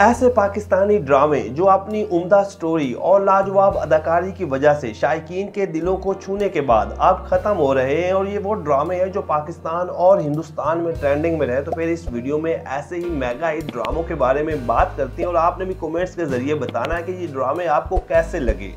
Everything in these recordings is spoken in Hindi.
ऐसे पाकिस्तानी ड्रामे जो अपनी उम्दा स्टोरी और लाजवाब अदाकारी की वजह से शायकीन के दिलों को छूने के बाद अब ख़त्म हो रहे हैं, और ये वो ड्रामे हैं जो पाकिस्तान और हिंदुस्तान में ट्रेंडिंग में रहे। तो फिर इस वीडियो में ऐसे ही मेगा हिट ड्रामों के बारे में बात करते हैं, और आपने भी कमेंट्स के ज़रिए बताना है कि ये ड्रामे आपको कैसे लगे।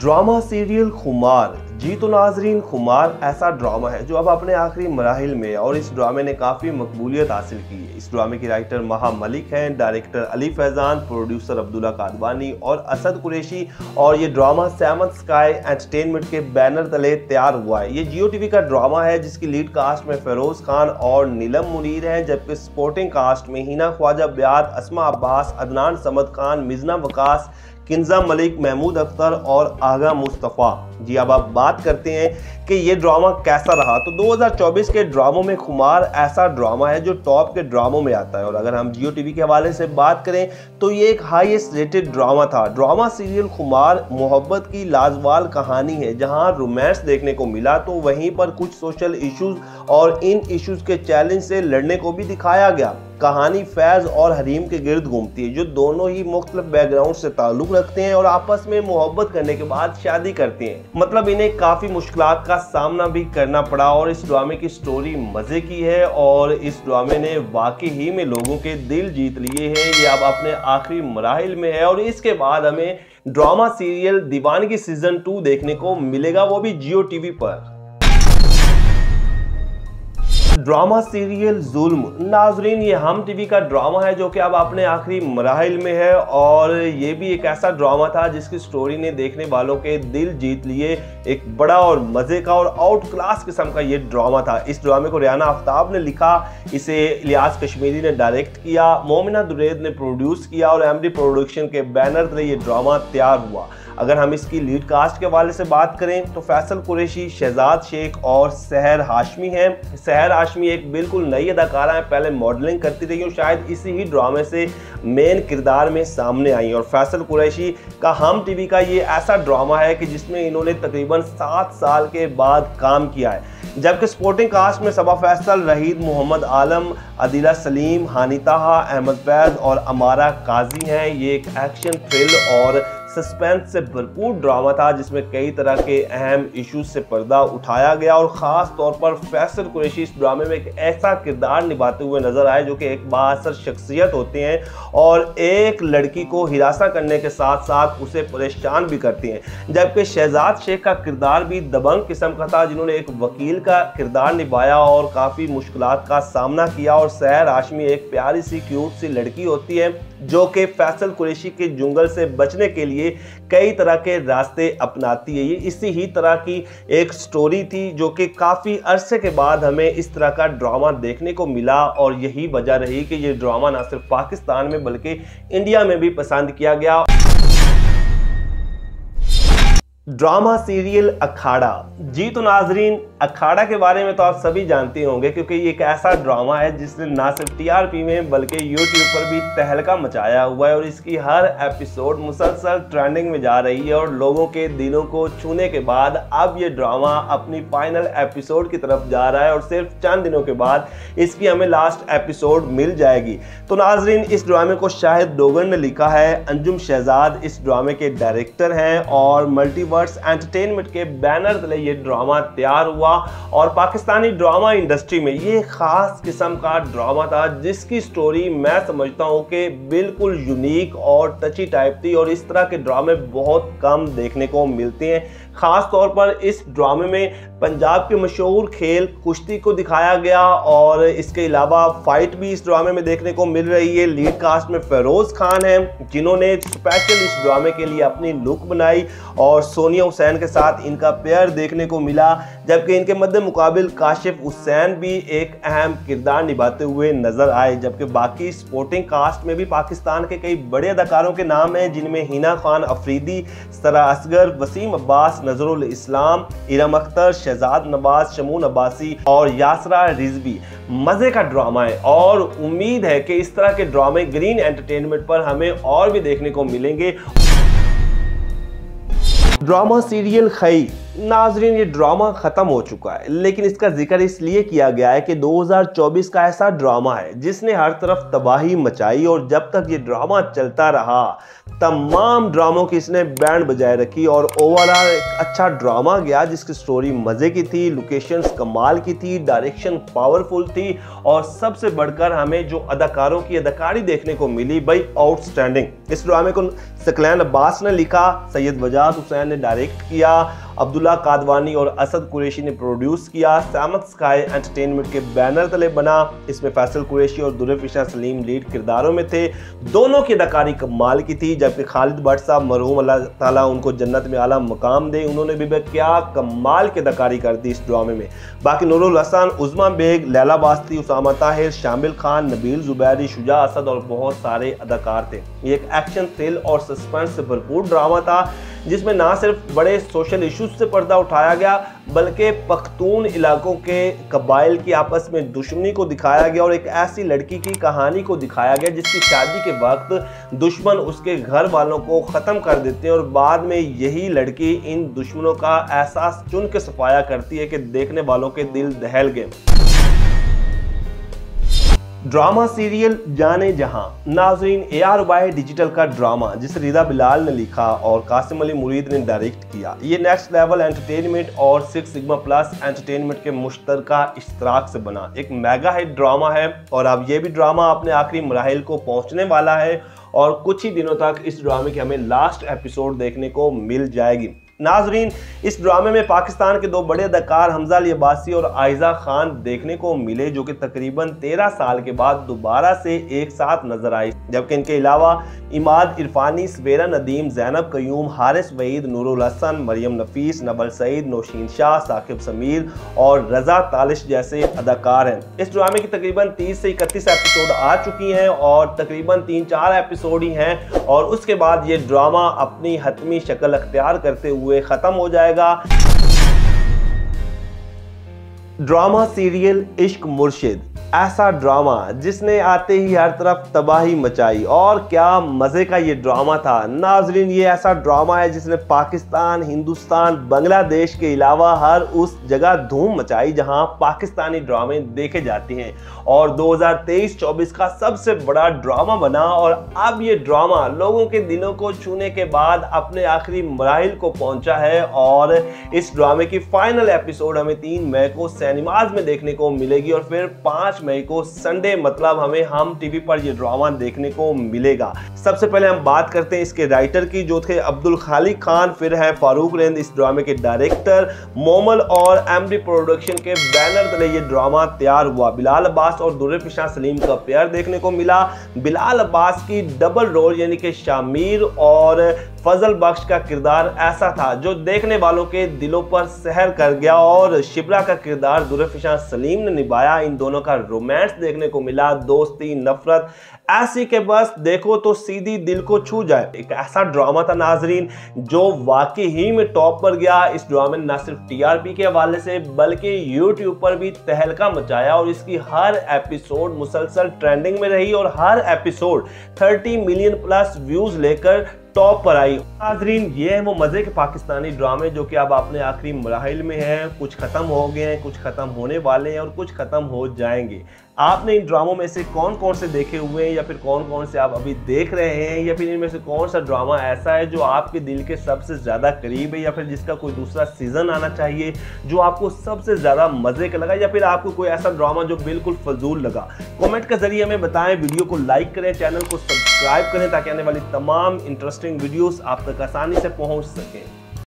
ड्रामा सीरियल खुमार। जी तो नाजरीन, खुमार ऐसा ड्रामा है जो अब अपने आखिरी मराहिल में है और इस ड्रामे ने काफ़ी मकबूलियत हासिल की है। इस ड्रामे की राइटर महा मलिक हैं, डायरेक्टर अली फैज़ान, प्रोड्यूसर अब्दुल्ला कादवानी और असद कुरैशी, और ये ड्रामा सैमसन स्काई एंटरटेनमेंट के बैनर तले तैयार हुआ है। ये जियो टीवी का ड्रामा है जिसकी लीड कास्ट में फ़ेरोज़ खान और नीलम मुनीर हैं, जबकि सपोर्टिंग कास्ट में हिना ख्वाजा ब्यात, अस्मा अब्बास, अदनान समद खान, मिज़ना बकास, कंजा मलिक, महमूद अख्तर और आगा मुस्तफ़ा। जी अब आप बात करते हैं कि ये ड्रामा कैसा रहा। तो 2024 के ड्रामों में खुमार ऐसा ड्रामा है जो टॉप के ड्रामों में आता है, और अगर हम जियो टीवी के हवाले से बात करें तो ये एक हाईएस्ट रेटेड ड्रामा था। ड्रामा सीरियल खुमार मोहब्बत की लाजवाल कहानी है, जहां रोमांस देखने को मिला तो वहीं पर कुछ सोशल इशूज़ और इन इशूज़ के चैलेंज से लड़ने को भी दिखाया गया। कहानी फैज़ और हरीम के गिर्द घूमती है, जो दोनों ही मुख्तलिफ बैकग्राउंड से ताल्लुक़ रखते हैं और आपस में मोहब्बत करने के बाद शादी करते हैं। मतलब इन्हें काफ़ी मुश्किलात का सामना भी करना पड़ा, और इस ड्रामे की स्टोरी मज़े की है और इस ड्रामे ने वाकई ही में लोगों के दिल जीत लिए हैं। ये अब अपने आखिरी मराहिल में है, और इसके बाद हमें ड्रामा सीरियल दीवानगी सीज़न 2 देखने को मिलेगा, वो भी जियो टीवी पर। ड्रामा सीरियल जुल्म नाजरीन, ये हम टीवी का ड्रामा है जो कि अब अपने आखिरी मराहिल में है, और ये भी एक ऐसा ड्रामा था जिसकी स्टोरी ने देखने वालों के दिल जीत लिए। एक बड़ा और मज़े का और आउट क्लास किस्म का ये ड्रामा था। इस ड्रामे को रयाना आफ्ताब ने लिखा, इसे लियाज कश्मीरी ने डायरेक्ट किया, मोमिना दुरैद ने प्रोड्यूस किया और एमडी प्रोडक्शन के बैनर तले ये ड्रामा तैयार हुआ। अगर हम इसकी लीड कास्ट के हवाले से बात करें तो फैसल कुरैशी, शहजाद शेख और सहर हाशमी हैं। सहर हाशमी एक बिल्कुल नई अदाकारा हैं, पहले मॉडलिंग करती रही और शायद इसी ही ड्रामे से मेन किरदार में सामने आई, और फैसल कुरैशी का हम टीवी का ये ऐसा ड्रामा है कि जिसमें इन्होंने तकरीबन 7 साल के बाद काम किया है। जबकि सपोर्टिंग कास्ट में सबा फैसल, रहीद मोहम्मद आलम, अदिला सलीम, हानिता अहमद फैज और अमारा काजी हैं। ये एक एक्शन, थ्रिल और सस्पेंस से भरपूर ड्रामा था जिसमें कई तरह के अहम इश्यूज से पर्दा उठाया गया, और ख़ास तौर पर फैसल कुरैशी इस ड्रामे में एक ऐसा किरदार निभाते हुए नज़र आए जो कि एक बाअसर शख्सियत होते हैं और एक लड़की को हिरासा करने के साथ साथ उसे परेशान भी करते हैं। जबकि शहजाद शेख का किरदार भी दबंग किस्म का था, जिन्होंने एक वकील का किरदार निभाया और काफ़ी मुश्किलात का सामना किया, और सहर हाशमी एक प्यारी सी क्यूट सी लड़की होती है जो कि फैसल कुरैशी के जंगल से बचने के लिए कई तरह के रास्ते अपनाती है। ये इसी ही तरह की एक स्टोरी थी जो कि काफ़ी अरसे के बाद हमें इस तरह का ड्रामा देखने को मिला, और यही वजह रही कि ये ड्रामा ना सिर्फ पाकिस्तान में बल्कि इंडिया में भी पसंद किया गया। ड्रामा सीरियल अखाड़ा। जी तो नाजरीन, अखाड़ा के बारे में तो आप सभी जानते होंगे क्योंकि ये एक ऐसा ड्रामा है जिसने ना सिर्फ टीआरपी में बल्कि यूट्यूब पर भी तहलका मचाया हुआ है, और इसकी हर एपिसोड मुसलसल ट्रेंडिंग में जा रही है, और लोगों के दिलों को छूने के बाद अब ये ड्रामा अपनी फाइनल एपिसोड की तरफ जा रहा है, और सिर्फ चंद दिनों के बाद इसकी हमें लास्ट एपिसोड मिल जाएगी। तो नाजरीन, इस ड्रामे को शाहिद डोगर ने लिखा है, अंजुम शहजाद इस ड्रामे के डायरेक्टर हैं, और मल्टीवर्स एंटरटेनमेंट के बैनर तले ये ड्रामा तैयार हुआ, और पाकिस्तानी ड्रामा इंडस्ट्री में ये खास किस्म का ड्रामा था जिसकी स्टोरी मैं समझता हूँ कि बिल्कुल यूनिक और टची टाइप थी, और इस तरह के ड्रामे बहुत कम देखने को मिलते हैं। ख़ास तौर पर इस ड्रामे में पंजाब के मशहूर खेल कुश्ती को दिखाया गया, और इसके अलावा फाइट भी इस ड्रामे में देखने को मिल रही है। लीड कास्ट में फ़ेरोज़ खान हैं जिन्होंने स्पेशल इस ड्रामे के लिए अपनी लुक बनाई, और सोनिया हुसैन के साथ इनका पेयर देखने को मिला, जबकि इनके मद्दे मुकाबिल काशिफ हुसैन भी एक अहम किरदार निभाते हुए नज़र आए। जबकि बाकी सपोर्टिंग कास्ट में भी पाकिस्तान के कई बड़े अदाकारों के नाम हैं, जिनमें हिना खान अफरीदी, सरा असगर, वसीम अब्बास, नजरुल इस्लाम, इरम अख्तर, शहजाद नवाज, शमून अब्बासी और यासरा रिजवी। मज़े का ड्रामा है, और उम्मीद है कि इस तरह के ड्रामे ग्रीन एंटरटेनमेंट पर हमें और भी देखने को मिलेंगे। ड्रामा सीरियल खई। नाजरीन ये ड्रामा खत्म हो चुका है, लेकिन इसका जिक्र इसलिए किया गया है कि 2024 का ऐसा ड्रामा है जिसने हर तरफ तबाही मचाई और जब तक ये ड्रामा चलता रहा तमाम ड्रामों की इसने बैंड बजाए रखी और ओवरऑल एक अच्छा ड्रामा गया जिसकी स्टोरी मज़े की थी, लोकेशंस कमाल की थी, डायरेक्शन पावरफुल थी और सबसे बढ़कर हमें जो अदाकारों की अदाकारी देखने को मिली भाई आउटस्टैंडिंग। इस ड्रामे को सकलैन अब्बास ने लिखा, सैयद वजाद हुसैन ने डायरेक्ट किया, अब्दुल्ला कादवानी और असद कुरैशी ने प्रोड्यूस किया, समसन स्काई एंटरटेनमेंट के बैनर तले बना। इसमें फैसल कुरैशी और दुर्फिशा सलीम लीड किरदारों में थे। दोनों की अदाकारी कमाल की थी, जबकि खालिद भट्ट साहब मरहूम अल्लाह ताला उनको जन्नत में आला मकाम दे, उन्होंने भी क्या कमाल की अदाकारी कर दी इस ड्रामे में। बाकी नूर उल हसन, उज़मा बेग, लैला बास्ती, उसामा ताहिर, शामिल खान, नबील जुबैरी, शुजा असद और बहुत सारे अदाकार थे। ये एक एक्शन, थ्रिल और सस्पेंस से भरपूर ड्रामा था जिसमें ना सिर्फ बड़े सोशल इश्यूज से पर्दा उठाया गया बल्कि पख्तून इलाकों के कबाइल की आपस में दुश्मनी को दिखाया गया और एक ऐसी लड़की की कहानी को दिखाया गया जिसकी शादी के वक्त दुश्मन उसके घर वालों को ख़त्म कर देते हैं और बाद में यही लड़की इन दुश्मनों का एहसास चुन के सफाया करती है कि देखने वालों के दिल दहल गए। ड्रामा सीरियल जाने जहां नाजरीन ARY डिजिटल का ड्रामा जिसे रिदा बिलाल ने लिखा और कासिम अली मुरीद ने डायरेक्ट किया, ये नेक्स्ट लेवल एंटरटेनमेंट और 6 सिग्मा प्लस एंटरटेनमेंट के मुश्तरका इश्तराक से बना एक मेगा हिट ड्रामा है और अब ये भी ड्रामा अपने आखिरी मराहिल को पहुंचने वाला है और कुछ ही दिनों तक इस ड्रामे के हमें लास्ट एपिसोड देखने को मिल जाएगी। नाजरीन इस ड्रामे में पाकिस्तान के दो बड़े अदाकार हमजा अली अब्बासी और आयजा खान देखने को मिले जो कि तकरीबन 13 साल के बाद दोबारा से एक साथ नजर आए, जबकि इनके अलावा इमाद इरफानी, सवेरा नदीम, जैनब कयूम, हारिस वहीद, नूरुल हसन, मरियम नफीस, नवल सईद, नौशीन शाह, साकिब समीर और रजा तालिश जैसे अदाकार हैं। इस ड्रामे की तकरीबन 30 से 31 एपिसोड आ चुकी हैं और तकरीबन 3-4 एपिसोड ही हैं और उसके बाद ये ड्रामा अपनी हतमी शक्ल अख्तियार करते हुए खत्म हो जाएगा। ड्रामा सीरियल इश्क मुर्शिद ऐसा ड्रामा जिसने आते ही हर तरफ तबाही मचाई और क्या मज़े का ये ड्रामा था। नाजरीन ये ऐसा ड्रामा है जिसने पाकिस्तान, हिंदुस्तान, बांग्लादेश के अलावा हर उस जगह धूम मचाई जहां पाकिस्तानी ड्रामे देखे जाते हैं और 2023-24 का सबसे बड़ा ड्रामा बना और अब ये ड्रामा लोगों के दिलों को छूने के बाद अपने आखिरी मराहिल को पहुँचा है और इस ड्रामे की फाइनल एपिसोड हमें 3 मई को सिनेमाज में देखने को मिलेगी और फिर 5 मई को संडे मतलब हमें हम टीवी पर यह ड्रामा देखने को मिलेगा। सबसे पहले हम बात करते हैं इसके राइटर की जो थे अब्दुल खालिक खान, फिर हैं फारूक रेंद इस ड्रामे के डायरेक्टर। मोमल और MD प्रोडक्शन के बैनर तले ये ड्रामा तैयार हुआ। बिलाल अब्बास और दुर्फिशा सलीम का पेयर देखने को मिला। बिलाल अब्बास की डबल रोल यानी कि शामीर और फजल बख्श का किरदार ऐसा था जो देखने वालों के दिलों पर सहर कर गया और शिप्रा का किरदार दुर्फिशा सलीम ने निभाया। इन दोनों का रोमांस देखने को मिला, दोस्ती, नफरत ऐसी के बस देखो तो सीधी दिल को छू जाए। एक ऐसा ड्रामा था नाजरीन जो वाकई ही में टॉप पर गया। इस ड्रामे ने न सिर्फ TRP के हवाले से बल्कि YouTube पर भी तहलका मचाया और इसकी हर एपिसोड मुसलसल ट्रेंडिंग में रही और हर एपिसोड 30 मिलियन प्लस व्यूज लेकर टॉप पर आई। नाजरीन ये है वो मज़े के पाकिस्तानी ड्रामे जो कि अब अपने आखिरी मराहिल में हैं, कुछ ख़त्म हो गए हैं, कुछ ख़त्म होने वाले हैं और कुछ ख़त्म हो जाएंगे। आपने इन ड्रामों में से कौन कौन से देखे हुए हैं या फिर कौन कौन से आप अभी देख रहे हैं या फिर इनमें से कौन सा ड्रामा ऐसा है जो आपके दिल के सबसे ज़्यादा करीब है या फिर जिसका कोई दूसरा सीज़न आना चाहिए जो आपको सबसे ज़्यादा मज़े का लगा या फिर आपको कोई ऐसा ड्रामा जो बिल्कुल फजूल लगा। कॉमेंट के ज़रिए हमें बताएं, वीडियो को लाइक करें, चैनल को सब्सक्राइब करें ताकि आने वाली तमाम इंटरेस्टिंग वीडियोस आप तक आसानी से पहुंच सकें।